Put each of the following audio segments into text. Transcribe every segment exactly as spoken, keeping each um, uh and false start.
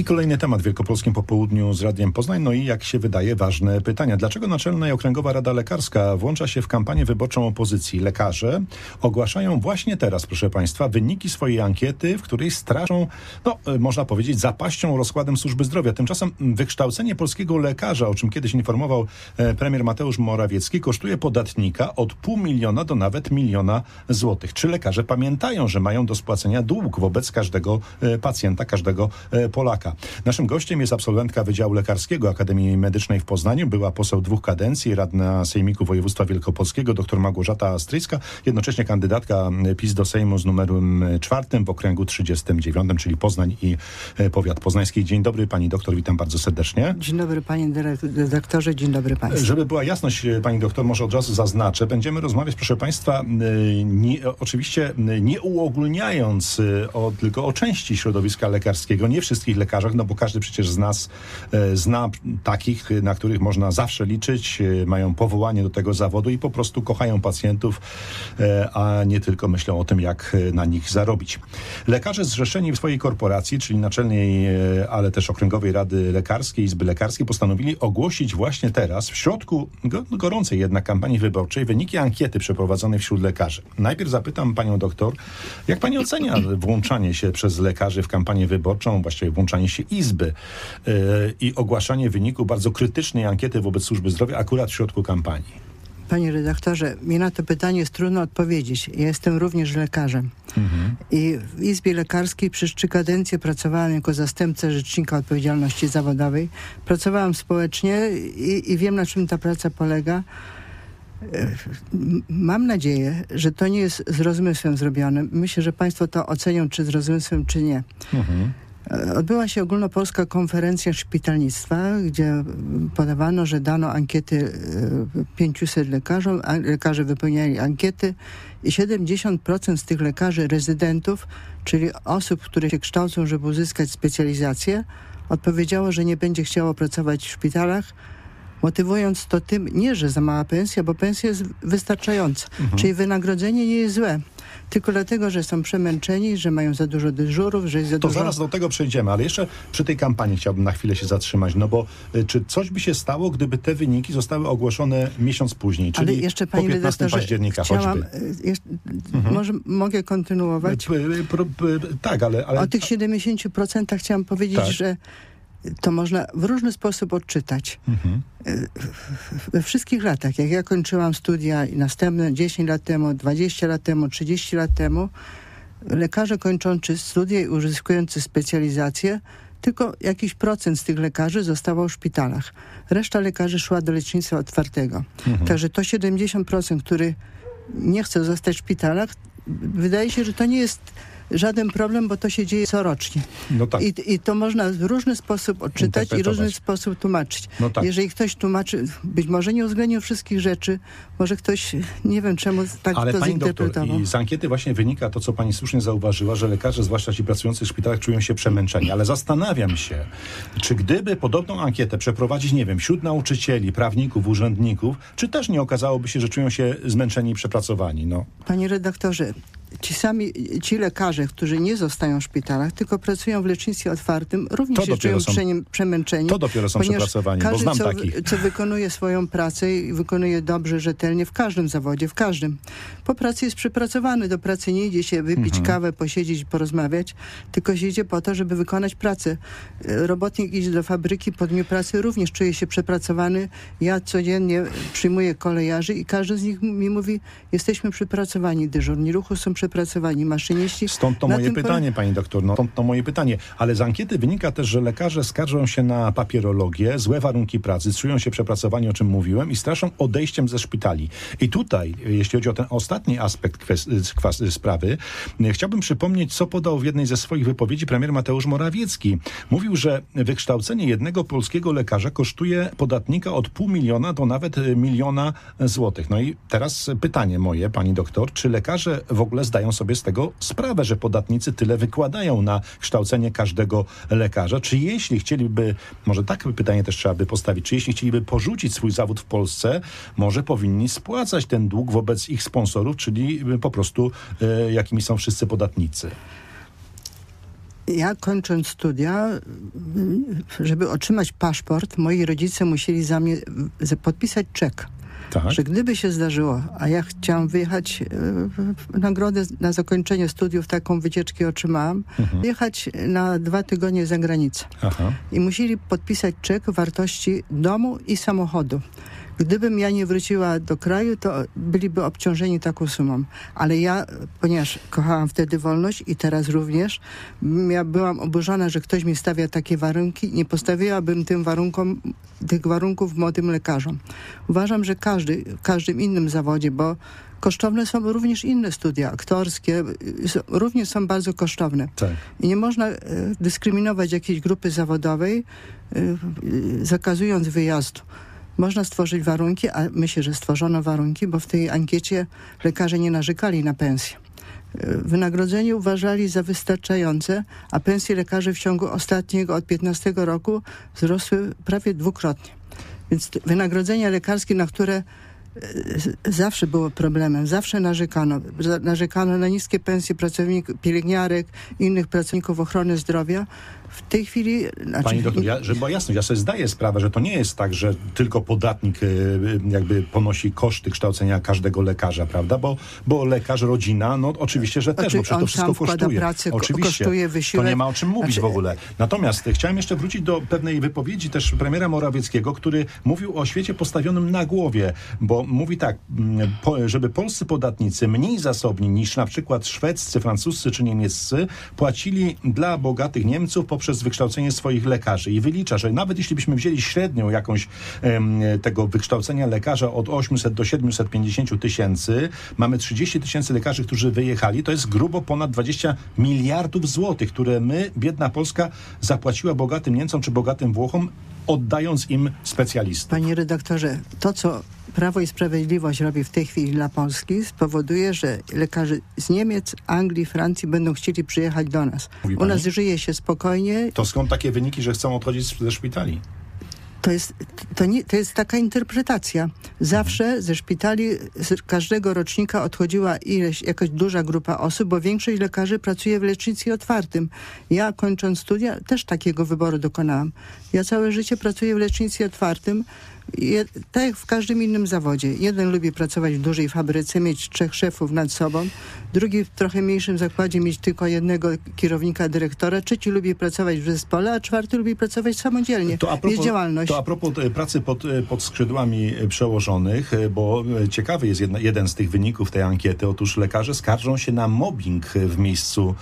I kolejny temat w Wielkopolskim Popołudniu z Radiem Poznań, no i jak się wydaje ważne pytania. Dlaczego Naczelna i Okręgowa Rada Lekarska włącza się w kampanię wyborczą opozycji? Lekarze ogłaszają właśnie teraz, proszę Państwa, wyniki swojej ankiety, w której straszą, no można powiedzieć, zapaścią rozkładem służby zdrowia. Tymczasem wykształcenie polskiego lekarza, o czym kiedyś informował premier Mateusz Morawiecki, kosztuje podatnika od pół miliona do nawet miliona złotych. Czy lekarze pamiętają, że mają do spłacenia dług wobec każdego pacjenta, każdego Polaka? Naszym gościem jest absolwentka Wydziału Lekarskiego Akademii Medycznej w Poznaniu, była poseł dwóch kadencji, radna Sejmiku Województwa Wielkopolskiego, dr Małgorzata Stryjska, jednocześnie kandydatka PiS do Sejmu z numerem czwartym w okręgu trzydziestym dziewiątym, czyli Poznań i powiat poznański. Dzień dobry pani doktor, witam bardzo serdecznie. Dzień dobry panie redaktorze, dzień dobry państwu. Żeby była jasność, pani doktor, może od razu zaznaczę, będziemy rozmawiać, proszę państwa, nie, oczywiście nie uogólniając, o, tylko o części środowiska lekarskiego, nie wszystkich lekarzach, no bo każdy przecież z nas e, zna takich, na których można zawsze liczyć, e, mają powołanie do tego zawodu i po prostu kochają pacjentów, e, a nie tylko myślą o tym, jak na nich zarobić. Lekarze zrzeszeni w swojej korporacji, czyli Naczelnej, e, ale też Okręgowej Rady Lekarskiej, Izby Lekarskiej, postanowili ogłosić właśnie teraz, w środku go, gorącej jednak kampanii wyborczej, wyniki ankiety przeprowadzonej wśród lekarzy. Najpierw zapytam panią doktor, jak pani ocenia włączanie się przez lekarzy w kampanię wyborczą, właściwie włączanie się Izby yy, i ogłaszanie wyniku bardzo krytycznej ankiety wobec służby zdrowia akurat w środku kampanii? Panie redaktorze, mi na to pytanie jest trudno odpowiedzieć. Ja jestem również lekarzem. Mhm. I w Izbie Lekarskiej przez trzy kadencje pracowałam jako zastępca rzecznika odpowiedzialności zawodowej. Pracowałam społecznie i, i wiem, na czym ta praca polega. Mam nadzieję, że to nie jest z rozmysłem zrobione. Myślę, że państwo to ocenią, czy z rozmysłem, czy nie. Mhm. Odbyła się ogólnopolska konferencja szpitalnictwa, gdzie podawano, że dano ankiety pięciuset lekarzom, lekarze wypełniali ankiety i siedemdziesiąt procent z tych lekarzy rezydentów, czyli osób, które się kształcą, żeby uzyskać specjalizację, odpowiedziało, że nie będzie chciało pracować w szpitalach, motywując to tym, nie, że za mała pensja, bo pensja jest wystarczająca, mhm. czyli wynagrodzenie nie jest złe, tylko dlatego, że są przemęczeni, że mają za dużo dyżurów, że jest za to dużo... To zaraz do tego przejdziemy, ale jeszcze przy tej kampanii chciałbym na chwilę się zatrzymać, no bo y, czy coś by się stało, gdyby te wyniki zostały ogłoszone miesiąc później, czyli ale jeszcze, pani po piętnastego października chciałam, choćby. Jeszcze, mhm. Może mogę kontynuować? P, p, p, tak, ale, ale... O tych siedemdziesięciu procentach chciałam powiedzieć, tak. że to można w różny sposób odczytać. Mhm. We wszystkich latach, jak ja kończyłam studia i następne dziesięć lat temu, dwadzieścia lat temu, trzydzieści lat temu, lekarze kończący studia i uzyskujący specjalizację, tylko jakiś procent z tych lekarzy zostawał w szpitalach. Reszta lekarzy szła do lecznictwa otwartego. Mhm. Także to siedemdziesiąt procent, który nie chce zostać w szpitalach, wydaje się, że to nie jest żaden problem, bo to się dzieje corocznie. No tak. I, I to można w różny sposób odczytać i w różny sposób tłumaczyć. No tak. Jeżeli ktoś tłumaczy, być może nie uwzględnił wszystkich rzeczy, może ktoś, nie wiem czemu tak ale to zinterpretował. Ale pani doktor, z ankiety właśnie wynika to, co pani słusznie zauważyła, że lekarze, zwłaszcza ci pracujący w szpitalach, czują się przemęczeni. Ale zastanawiam się, czy gdyby podobną ankietę przeprowadzić, nie wiem, wśród nauczycieli, prawników, urzędników, czy też nie okazałoby się, że czują się zmęczeni i przepracowani? No. Panie redaktorze, Ci sami, ci lekarze, którzy nie zostają w szpitalach, tylko pracują w lecznictwie otwartym, również się czują są, przemęczeni. To dopiero są przepracowani, każdy, bo znam co, takich. co wykonuje swoją pracę i wykonuje dobrze, rzetelnie, w każdym zawodzie, w każdym. Po pracy jest przepracowany, do pracy nie idzie się wypić mhm. kawę, posiedzieć, porozmawiać, tylko się idzie po to, żeby wykonać pracę. Robotnik idzie do fabryki po dniu pracy, również czuje się przepracowany. Ja codziennie przyjmuję kolejarzy i każdy z nich mi mówi, jesteśmy przepracowani, dyżurni ruchu są przepracowani maszyniści. Stąd to na moje pytanie, pole... pani doktor, no, stąd to moje pytanie. Ale z ankiety wynika też, że lekarze skarżą się na papierologię, złe warunki pracy, czują się przepracowani, o czym mówiłem, i straszą odejściem ze szpitali. I tutaj, jeśli chodzi o ten ostatni aspekt kwes- kwas- sprawy, chciałbym przypomnieć, co podał w jednej ze swoich wypowiedzi premier Mateusz Morawiecki. Mówił, że wykształcenie jednego polskiego lekarza kosztuje podatnika od pół miliona do nawet miliona złotych. No i teraz pytanie moje, pani doktor, czy lekarze w ogóle zdają sobie z tego sprawę, że podatnicy tyle wykładają na kształcenie każdego lekarza? Czy jeśli chcieliby, może takie pytanie też trzeba by postawić, czy jeśli chcieliby porzucić swój zawód w Polsce, może powinni spłacać ten dług wobec ich sponsorów, czyli po prostu y, jakimi są wszyscy podatnicy? ja kończąc studia, żeby otrzymać paszport, moi rodzice musieli za mnie podpisać czek. Tak. Że gdyby się zdarzyło, a ja chciałam wyjechać, y, nagrodę na zakończenie studiów, taką wycieczkę otrzymałam, mhm. jechać na dwa tygodnie za granicę. Aha. I musieli podpisać czek wartości domu i samochodu. Gdybym ja nie wróciła do kraju, to byliby obciążeni taką sumą. Ale ja, ponieważ kochałam wtedy wolność i teraz również, ja byłam oburzona, że ktoś mi stawia takie warunki. Nie postawiłabym tym warunkom, tych warunków młodym lekarzom. Uważam, że każdy, w każdym innym zawodzie, bo kosztowne są również inne studia aktorskie, również są bardzo kosztowne. Tak. I nie można dyskryminować jakiejś grupy zawodowej, zakazując wyjazdu. Można stworzyć warunki, a myślę, że stworzono warunki, bo w tej ankiecie lekarze nie narzekali na pensję. Wynagrodzenie uważali za wystarczające, a pensje lekarzy w ciągu ostatniego, od piętnastego roku wzrosły prawie dwukrotnie. Więc wynagrodzenia lekarskie, na które zawsze było problemem, zawsze narzekano. Narzekano na niskie pensje pracowników, pielęgniarek, innych pracowników ochrony zdrowia. W tej chwili... Znaczy... Pani doktor, ja, żeby była jasność, ja sobie zdaję sprawę, że to nie jest tak, że tylko podatnik jakby ponosi koszty kształcenia każdego lekarza, prawda? Bo, bo lekarz, rodzina, no oczywiście, że też, Oczy, bo przecież to wszystko kosztuje. Pracę, oczywiście, kosztuje wysiłek. To nie ma o czym mówić znaczy... w ogóle. Natomiast chciałem jeszcze wrócić do pewnej wypowiedzi też premiera Morawieckiego, który mówił o świecie postawionym na głowie, bo mówi tak, po, żeby polscy podatnicy mniej zasobni niż na przykład szwedzcy, francuscy czy niemieccy płacili dla bogatych Niemców po przez wykształcenie swoich lekarzy i wylicza, że nawet jeśli byśmy wzięli średnią jakąś em, tego wykształcenia lekarza od ośmiuset do siedmiuset pięćdziesięciu tysięcy, mamy trzydzieści tysięcy lekarzy, którzy wyjechali, to jest grubo ponad dwadzieścia miliardów złotych, które my, biedna Polska, zapłaciła bogatym Niemcom czy bogatym Włochom, oddając im specjalistów. Panie redaktorze, to co Prawo i Sprawiedliwość robi w tej chwili dla Polski, spowoduje, że lekarze z Niemiec, Anglii, Francji będą chcieli przyjechać do nas. Mówi U pani? Nas żyje się spokojnie. To skąd takie wyniki, że chcą odchodzić ze szpitali? To jest, to, nie, to jest taka interpretacja. Zawsze ze szpitali, z każdego rocznika odchodziła ileś, jakaś duża grupa osób, bo większość lekarzy pracuje w lecznictwie otwartym. Ja kończąc studia też takiego wyboru dokonałam. Ja całe życie pracuję w lecznictwie otwartym, Je, tak jak w każdym innym zawodzie. Jeden lubi pracować w dużej fabryce, mieć trzech szefów nad sobą, drugi w trochę mniejszym zakładzie mieć tylko jednego kierownika, dyrektora, trzeci lubi pracować w zespole, a czwarty lubi pracować samodzielnie, to a propos, mieć działalność. To a propos pracy pod, pod skrzydłami przełożonych, bo ciekawy jest jedna, jeden z tych wyników tej ankiety. Otóż lekarze skarżą się na mobbing w miejscu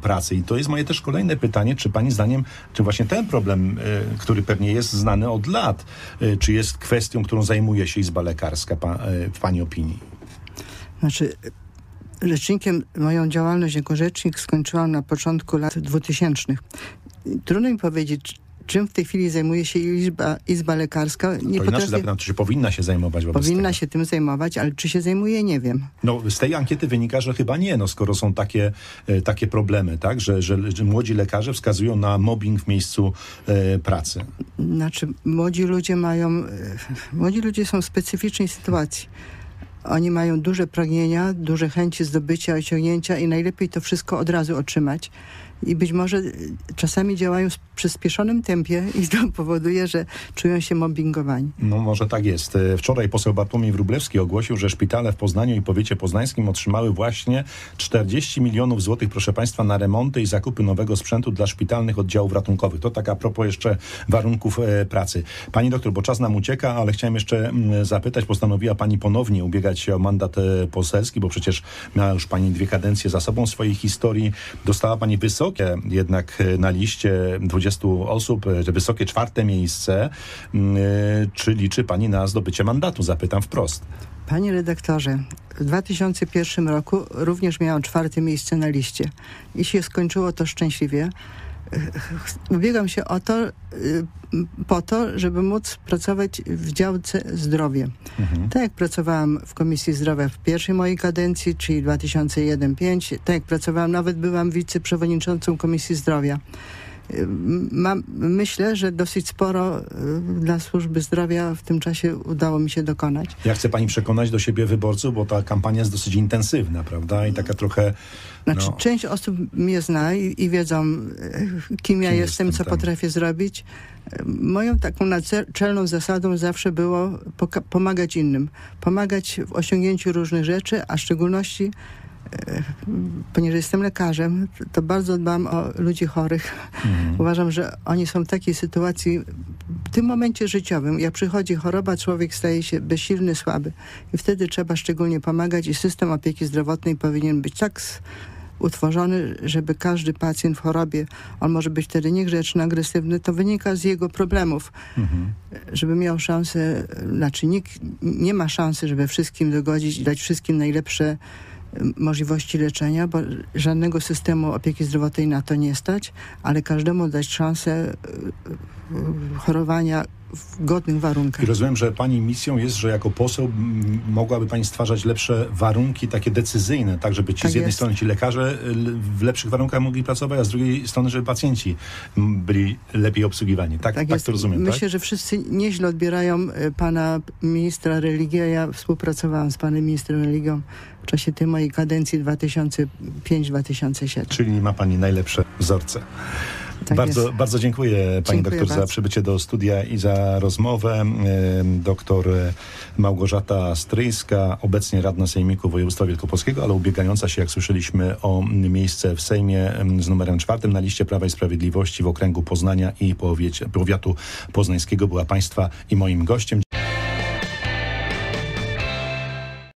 pracy. I to jest moje też kolejne pytanie, czy pani zdaniem, czy właśnie ten problem, który pewnie jest znany od lat, czy jest kwestią, którą zajmuje się Izba Lekarska, pa, w pani opinii? Znaczy, rzecznikiem, moją działalność jako rzecznik skończyłam na początku lat dwutysięcznych. Trudno mi powiedzieć, czym w tej chwili zajmuje się Izba, izba Lekarska. Nie to inaczej potrafię... zapytam, czy się powinna się zajmować wobec Powinna tego. się tym zajmować, ale czy się zajmuje, nie wiem. No, z tej ankiety wynika, że chyba nie, no, skoro są takie, e, takie problemy, tak, że, że, że młodzi lekarze wskazują na mobbing w miejscu e, pracy. Znaczy, młodzi ludzie mają... Młodzi ludzie są w specyficznej sytuacji. Oni mają duże pragnienia, duże chęci zdobycia, osiągnięcia i najlepiej to wszystko od razu otrzymać. I być może czasami działają w przyspieszonym tempie i to powoduje, że czują się mobbingowani. No może tak jest. Wczoraj poseł Bartłomiej Wróblewski ogłosił, że szpitale w Poznaniu i powiecie poznańskim otrzymały właśnie czterdzieści milionów złotych, proszę państwa, na remonty i zakupy nowego sprzętu dla szpitalnych oddziałów ratunkowych. To tak a propos jeszcze warunków pracy. Pani doktor, bo czas nam ucieka, ale chciałem jeszcze zapytać, postanowiła pani ponownie ubiegać się o mandat poselski, bo przecież miała już pani dwie kadencje za sobą swojej historii. Dostała pani wysoki jednak na liście dwudziestu osób, wysokie czwarte miejsce. Czy liczy pani na zdobycie mandatu? Zapytam wprost. Panie redaktorze, w dwa tysiące pierwszym roku również miałam czwarte miejsce na liście i się skończyło to szczęśliwie. Ubiegam się o to, po to, żeby móc pracować w działce zdrowie. Mhm. Tak jak pracowałam w Komisji Zdrowia w pierwszej mojej kadencji, czyli dwa tysiące jeden do dwa tysiące pięć, tak jak pracowałam, nawet byłam wiceprzewodniczącą Komisji Zdrowia. Mam, myślę, że dosyć sporo dla służby zdrowia w tym czasie udało mi się dokonać. Ja chcę pani przekonać do siebie wyborców, bo ta kampania jest dosyć intensywna, prawda? I taka trochę... Znaczy no... część osób mnie zna i, i wiedzą, kim, kim ja jestem, jestem co tam potrafię zrobić. Moją taką naczelną zasadą zawsze było pomagać innym. Pomagać w osiągnięciu różnych rzeczy, a w szczególności, ponieważ jestem lekarzem, to bardzo dbam o ludzi chorych. Mhm. Uważam, że oni są w takiej sytuacji, w tym momencie życiowym, jak przychodzi choroba, człowiek staje się bezsilny, słaby. I wtedy trzeba szczególnie pomagać i system opieki zdrowotnej powinien być tak utworzony, żeby każdy pacjent w chorobie, on może być wtedy niegrzeczny, agresywny, to wynika z jego problemów. Mhm. Żeby miał szansę, znaczy nikt nie ma szansy, żeby wszystkim dogodzić i dać wszystkim najlepsze możliwości leczenia, bo żadnego systemu opieki zdrowotnej na to nie stać, ale każdemu dać szansę chorowania w godnych warunkach. I rozumiem, że pani misją jest, że jako poseł mogłaby pani stwarzać lepsze warunki, takie decyzyjne, tak żeby ci tak z jednej jest. strony ci lekarze w lepszych warunkach mogli pracować, a z drugiej strony, żeby pacjenci byli lepiej obsługiwani. Tak, tak, tak to rozumiem. Myślę, tak? że wszyscy nieźle odbierają pana ministra religii. Ja współpracowałam z panem ministrem religią w czasie tej mojej kadencji dwa tysiące piąty do dwa tysiące siódmego. Czyli ma pani najlepsze wzorce. Tak bardzo, jest. bardzo dziękuję pani dziękuję doktor bardzo. za przybycie do studia i za rozmowę. Doktor Małgorzata Stryjska, obecnie radna Sejmiku Województwa Wielkopolskiego, ale ubiegająca się, jak słyszeliśmy, o miejsce w Sejmie z numerem czwartym na liście Prawa i Sprawiedliwości w okręgu Poznania i powiecie, powiatu poznańskiego, była państwa i moim gościem.